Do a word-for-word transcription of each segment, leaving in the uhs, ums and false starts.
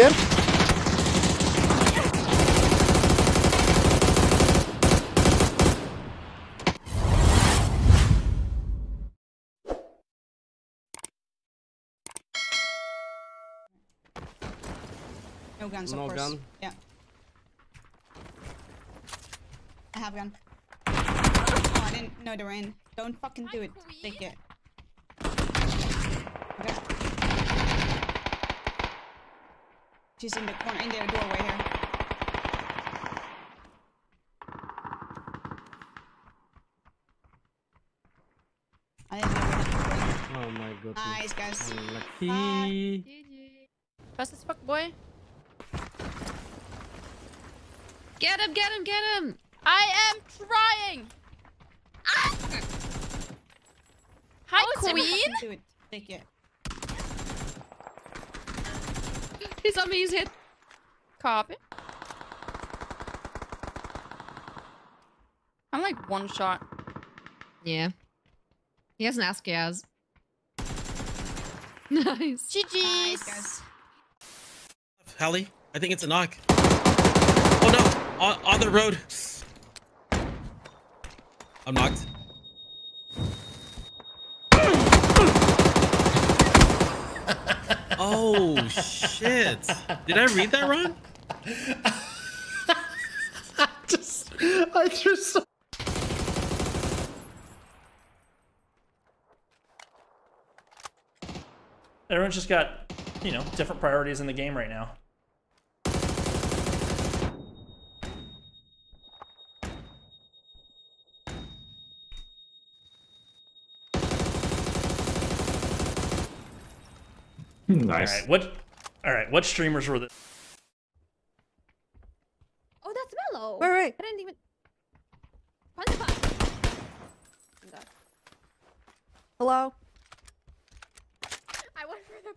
here. No guns, no of course. Gun. Yeah. I have gun. Oh, I didn't know they were in. Don't fucking do it. Take it. Okay. She's in the corner, in their doorway here. I didn't know. Oh my god. Nice, guys. Lucky. Fast as fuck, boy. Get him, get him, get him! I am trying! Ah! Hi, oh, Queen! Do it. Take it. He's on me, he's hit. Copy. I'm like one shot. Yeah. He has an ass-gas. Nice. G G's! Hallie, I think it's a knock. Oh no! On, on the road. I'm knocked. Oh shit. Did I read that wrong? I just I just saw. Everyone's just got, you know, different priorities in the game right now. Nice. All right, what? All right, what streamers were this? Oh, that's Mello. Wait, wait. I didn't even. Hello. I went for the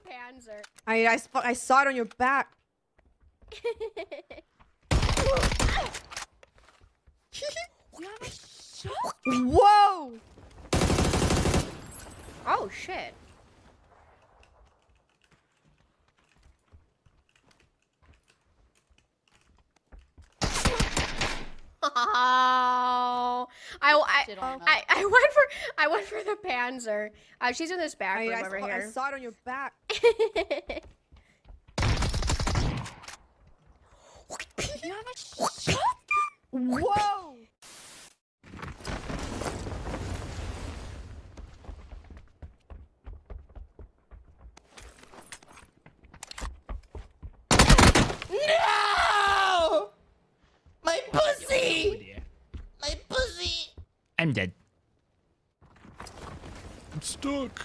Panzer. I I, I saw it on your back. Whoa! Oh shit. Oh, I I, I I went for I went for the Panzer. Uh, she's in this back room I, I over saw, here. I saw it on your back. Whoa! I'm dead. I'm stuck.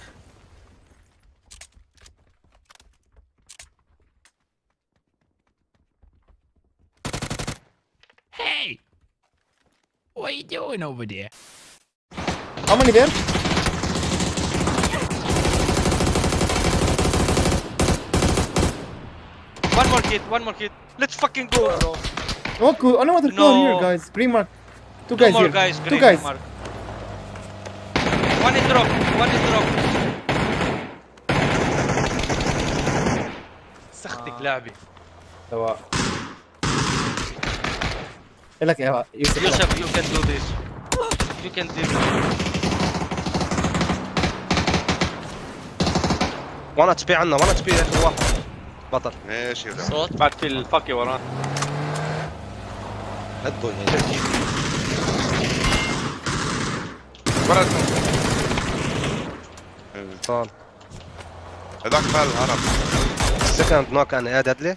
Hey! What are you doing over there? How many there? One more kid, one more kid. Let's fucking go, bro. Oh, cool. Another no. Call here, guys. Green mark. Two, Two guys more here. Guys, Two guys. Mark. One is drop. One is drop. سختك لعبي. سواء. لك يا يوسف. You can do this. You can do this. وانا تبي عنا وانا تبي اخر واحد. بطل. ايش يا زلمة. صوت بعد في الفكي ورانا. هدوا يعني. برا طال هذاك فال هرب السكند نوك انا يا دادلي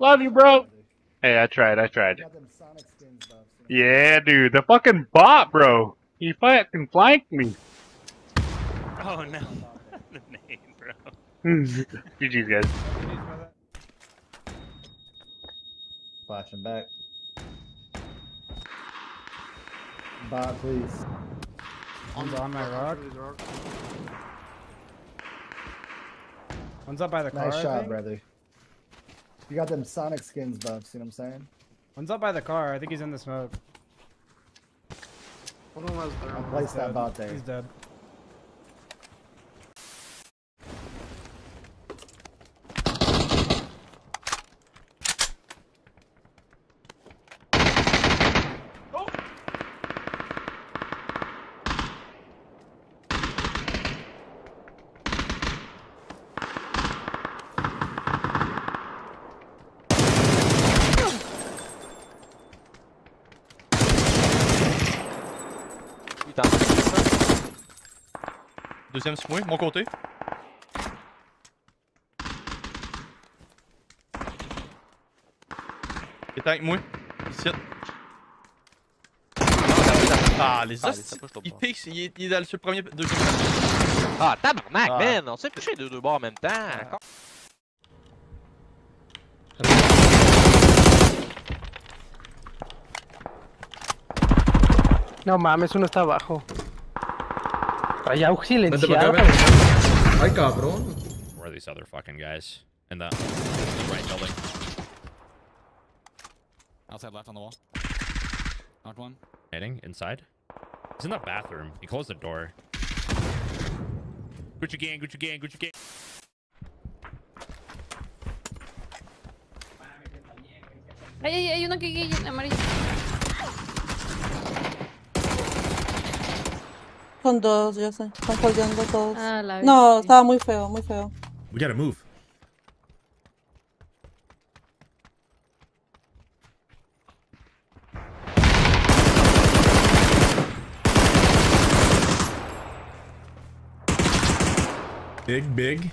love you bro. Hey, I tried, I tried. Yeah, dude, the fucking bot, bro. He fucking flanked me. Oh no, the name, bro. G G's guys. Flashing back. Bot, please. One's on my rock. One's up by the car. Nice shot, brother. You got them Sonic skins buffs, you know what I'm saying? One's up by the car. I think he's in the smoke. One of them was there. I'll place that bot there. He's dead. Deuxième smouille, mon côté. Il est avec moi, ici. Ah, les os, il pique, il est, il est sur le premier, deuxième. Ah, tabarnak, ah. Man, on s'est touché deux deux bords en même temps. Ah. No mames, uno está abajo. Hay auge silenciado. Ay, cabrón. Where are these other fucking guys? In the, in the right building. Outside left on the wall. Knocked one. Heading inside. He's in the bathroom. He closed the door. Gucci gang, Gucci gang, Gucci gang. Ay, ay, ay, uno que hay amarillo. Son dos, yo sé. Están colgando todos. Ah, la no, vez. Estaba muy feo, muy feo. We gotta move. Big, big.